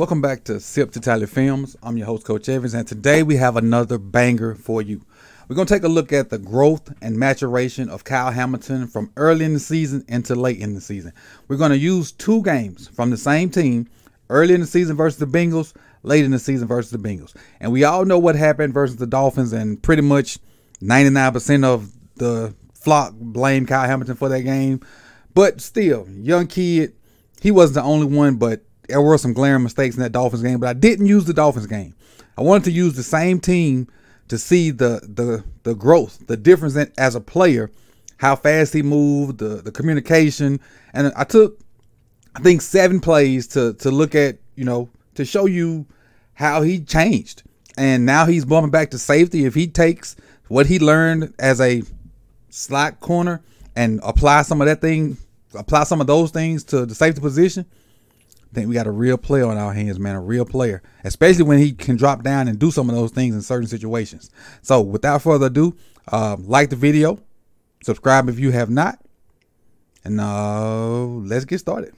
Welcome back to Sip to Tally Films. I'm your host, Coach Evans, and today we have another banger for you. We're going to take a look at the growth and maturation of Kyle Hamilton from early in the season into late in the season. We're going to use two games from the same team, early in the season versus the Bengals, late in the season versus the Bengals. And we all know what happened versus the Dolphins, and pretty much 99% of the flock blamed Kyle Hamilton for that game. But still, young kid, he wasn't the only one, but there were some glaring mistakes in that Dolphins game, but I didn't use the Dolphins game. I wanted to use the same team to see the growth, the difference in, as a player, how fast he moved, the communication. And I took, I think, 7 plays to look at, you know, to show you how he changed. And now he's bumping back to safety. If he takes what he learned as a slot corner and apply some of those things to the safety position, I think we got a real player on our hands, man, a real player, especially when he can drop down and do some of those things in certain situations. So without further ado, like the video, subscribe if you have not, and let's get started.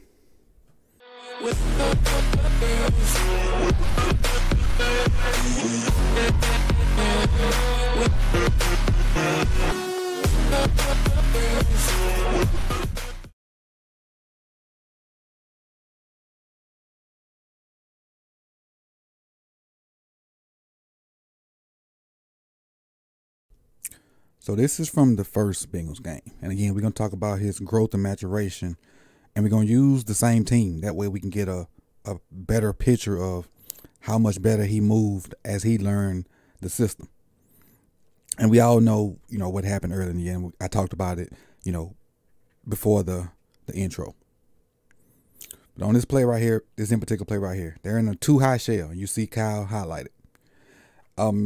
So this is from the first Bengals game. And again, we're going to talk about his growth and maturation. And we're going to use the same team. That way we can get a better picture of how much better he moved as he learned the system. And we all know, you know, what happened earlier in the end. I talked about it, you know, before the intro. But on this play right here, this in particular play right here, they're in a too high shell. You see Kyle highlighted.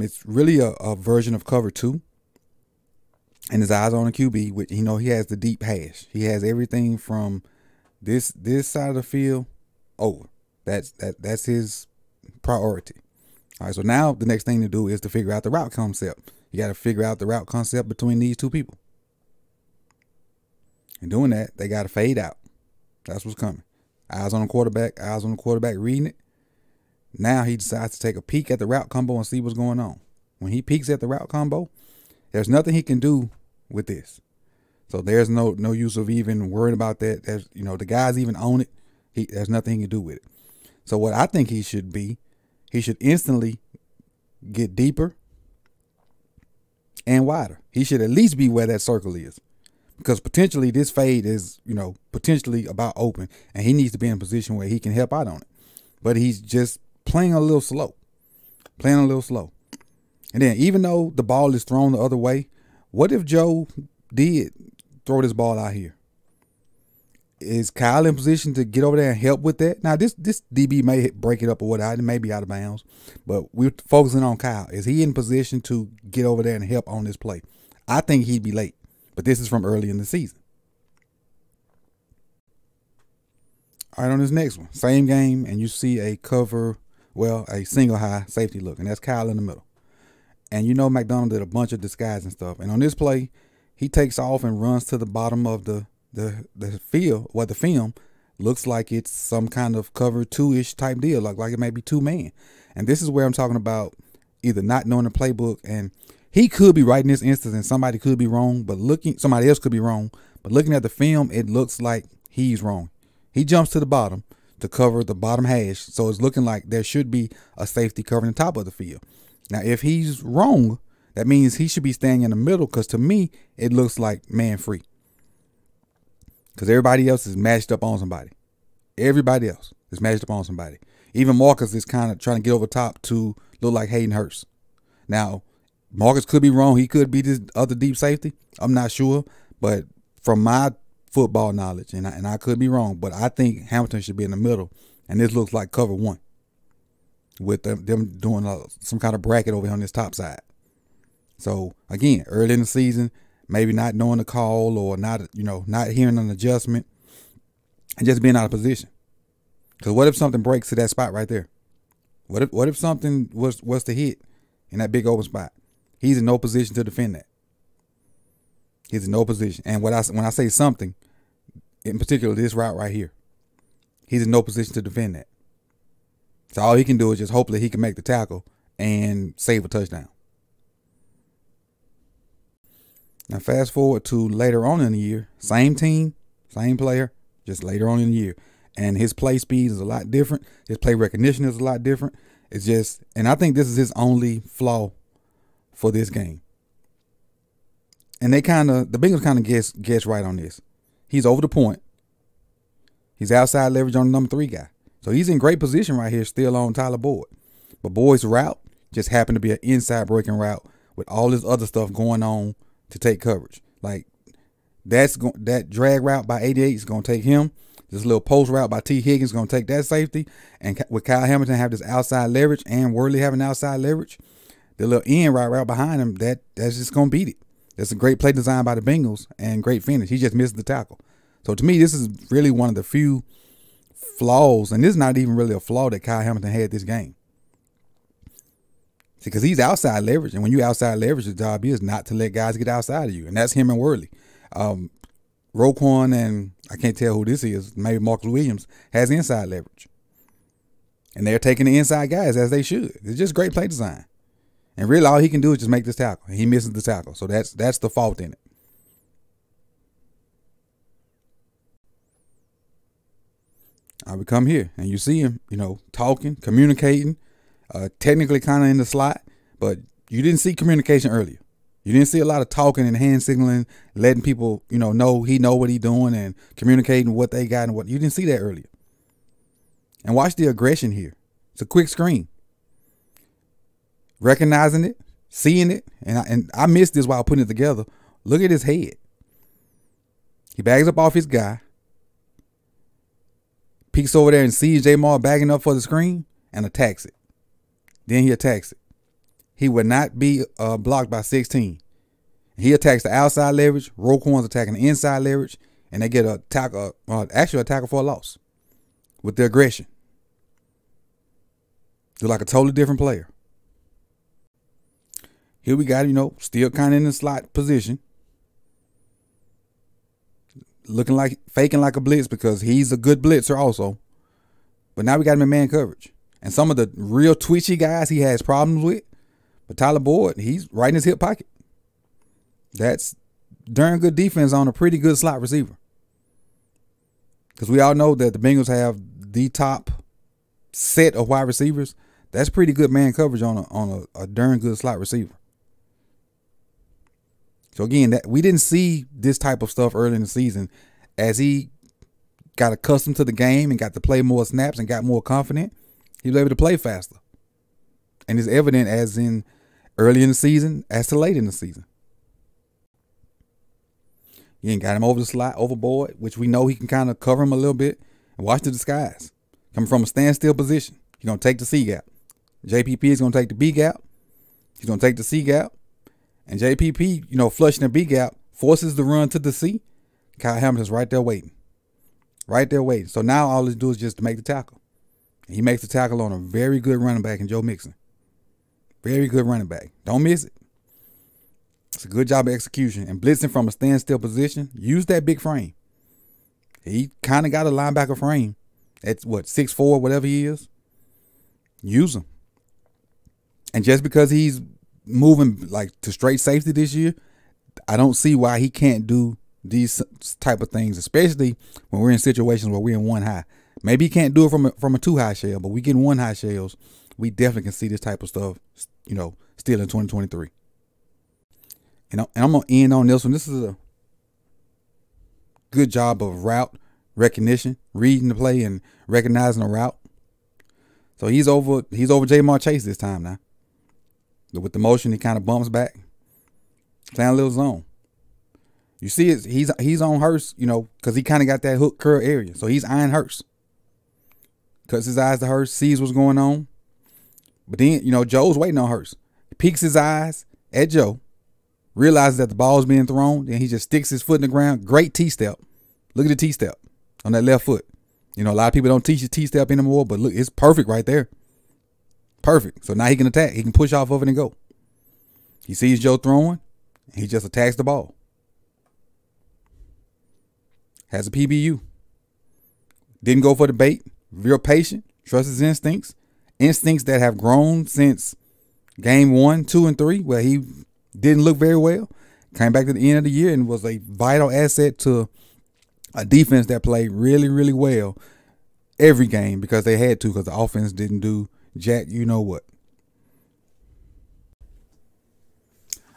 It's really a version of cover 2. And his eyes on the QB, which, you know, he has the deep hash. He has everything from this side of the field over. That's his priority. All right, so now the next thing to do is to figure out the route concept. You got to figure out the route concept between these two people. And doing that, they got to fade out. That's what's coming. Eyes on the quarterback reading it. Now he decides to take a peek at the route combo and see what's going on. When he peeks at the route combo, there's nothing he can do with this. So there's no use of even worrying about that. There's, you know, the guy's even on it. There's nothing he can do with it. So what I think he should be, he should instantly get deeper and wider. He should at least be where that circle is, because potentially this fade is, you know, potentially about open, and he needs to be in a position where he can help out on it. But he's just playing a little slow, And then, even though the ball is thrown the other way, what if Joe did throw this ball out here? Is Kyle in position to get over there and help with that? Now, this DB may break it up or whatnot. It may be out of bounds, but we're focusing on Kyle. Is he in position to get over there and help on this play? I think he'd be late, but this is from early in the season. All right, on this next one, same game, and you see a cover, well, a single high safety look, and that's Kyle in the middle. And you know McDonald did a bunch of disguise and stuff. And on this play, he takes off and runs to the bottom of the field, where the film looks like it's some kind of cover 2-ish type deal, like it may be 2-man. And this is where I'm talking about either not knowing the playbook, and he could be right in this instance, and somebody could be wrong, but somebody else could be wrong. But looking at the film, it looks like he's wrong. He jumps to the bottom to cover the bottom hash, so it's looking like there should be a safety covering the top of the field. Now, if he's wrong, that means he should be staying in the middle, because to me, it looks like man free, because everybody else is matched up on somebody. Everybody else is matched up on somebody. Even Marcus is kind of trying to get over top to look like Hayden Hurst. Now, Marcus could be wrong. He could be this other deep safety. I'm not sure, but from my football knowledge, and I could be wrong, but I think Hamilton should be in the middle, and this looks like cover 1. With them doing some kind of bracket over here on this top side. So again, early in the season, maybe not knowing the call, or not hearing an adjustment, and just being out of position. Because what if something breaks to that spot right there? What if something was to hit in that big open spot? He's in no position to defend that. He's in no position. And when I say something, in particular this route right here, he's in no position to defend that. So all he can do is just hopefully he can make the tackle and save a touchdown. Now fast forward to later on in the year, same team, same player, just later on in the year. And his play speed is a lot different. His play recognition is a lot different. It's just, and I think this is his only flaw for this game. And they kind of, the Bengals kind of guess right on this. He's over the point. He's outside leverage on the number 3 guy. So he's in great position right here, still on Tyler Boyd. But Boyd's route just happened to be an inside breaking route with all this other stuff going on to take coverage. Like, that drag route by 88 is going to take him. This little post route by T. Higgins is going to take that safety. And with Kyle Hamilton have this outside leverage and Worley having outside leverage, the little end route behind him, that's just going to beat it. That's a great play design by the Bengals and great finish. He just missed the tackle. So to me, this is really one of the few flaws, and this is not even really a flaw that Kyle Hamilton had this game. See, because he's outside leverage, and when you outside leverage, the job is not to let guys get outside of you, and that's him and Worley. Roquan and I can't tell who this is, maybe Marcus Williams, has inside leverage. And they're taking the inside guys as they should. It's just great play design. And really all he can do is just make this tackle. He misses the tackle. So that's the fault in it. We come here and you see him, you know, talking, communicating, technically kind of in the slot, but you didn't see communication earlier. You didn't see a lot of talking and hand signaling, letting people, you know he know what he's doing and communicating what they got and what you didn't see that earlier. And watch the aggression here. It's a quick screen. Recognizing it, seeing it, and I missed this while putting it together. Look at his head. He bags up off his guy, peeks over there and sees Jamar bagging up for the screen and attacks it. Then he attacks it. He would not be blocked by 16. He attacks the outside leverage. Roquan's attacking the inside leverage. And they get a tackle, actually a tackle for a loss with the aggression. They're like a totally different player. Here we got, you know, still kind of in the slot position. Looking like, faking like a blitz because he's a good blitzer also. But now we got him in man coverage. And some of the real twitchy guys he has problems with. But Tyler Boyd, he's right in his hip pocket. That's darn good defense on a pretty good slot receiver. Because we all know that the Bengals have the top set of wide receivers. That's pretty good man coverage on a darn good slot receiver. So again, that we didn't see this type of stuff early in the season. As he got accustomed to the game and got to play more snaps and got more confident, he was able to play faster. And it's evident as in early in the season as to late in the season. You ain't got him over the slot, overboard, which we know he can kind of cover him a little bit. And watch the disguise. Coming from a standstill position, he's going to take the C gap. JPP is going to take the B gap. He's going to take the C gap. And JPP, you know, flushing the B gap, forces the run to the C. Kyle Hamilton's right there waiting. Right there waiting. So now all he do is just to make the tackle. And he makes the tackle on a very good running back in Joe Mixon. Very good running back. Don't miss it. It's a good job of execution. And blitzing from a standstill position, use that big frame. He kind of got a linebacker frame at, what, 6'4", whatever he is. Use him. And just because he's moving, like, to straight safety this year, I don't see why he can't do these type of things, especially when we're in situations where we're in one high. Maybe he can't do it from a two high shell, but we get one high shells. We definitely can see this type of stuff, you know, still in 2023. And I'm going to end on this one. This is a good job of route recognition, reading the play and recognizing the route. So he's over Jamar Chase this time now. With the motion, he kind of bumps back. Playing a little zone. You see, it's, he's on Hurst, you know, because he kind of got that hook curl area. So he's eyeing Hurst. Cuts his eyes to Hurst, sees what's going on. But then, you know, Joe's waiting on Hurst. He peeks his eyes at Joe, realizes that the ball's being thrown, then he just sticks his foot in the ground. Great T-step. Look at the T-step on that left foot. You know, a lot of people don't teach the T-step anymore, but look, it's perfect right there. Perfect. So now he can attack. He can push off of it and go. He sees Joe throwing. And he just attacks the ball. Has a PBU. Didn't go for the bait. Real patient. Trusts his instincts. instincts that have grown since game 1, 2, and 3, where he didn't look very well, came back to the end of the year and was a vital asset to a defense that played really, really well every game because they had to, because the offense didn't do jack, you know what.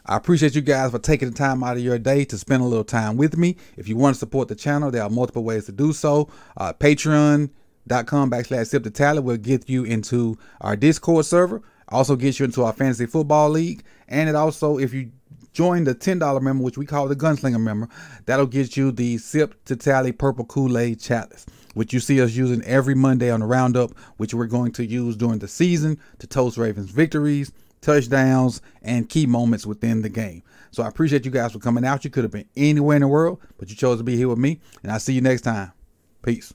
I appreciate you guys for taking the time out of your day to spend a little time with me. If you want to support the channel, there are multiple ways to do so. Patreon.com/SipToTally will get you into our Discord server, also get you into our fantasy football league, and it also, if you join the $10 member, which we call the Gunslinger member, that'll get you the Sip to Tally Purple Kool-Aid Chalice, which you see us using every Monday on the roundup, which we're going to use during the season to toast Ravens victories, touchdowns, and key moments within the game. So I appreciate you guys for coming out. You could have been anywhere in the world, but you chose to be here with me, and I'll see you next time. Peace.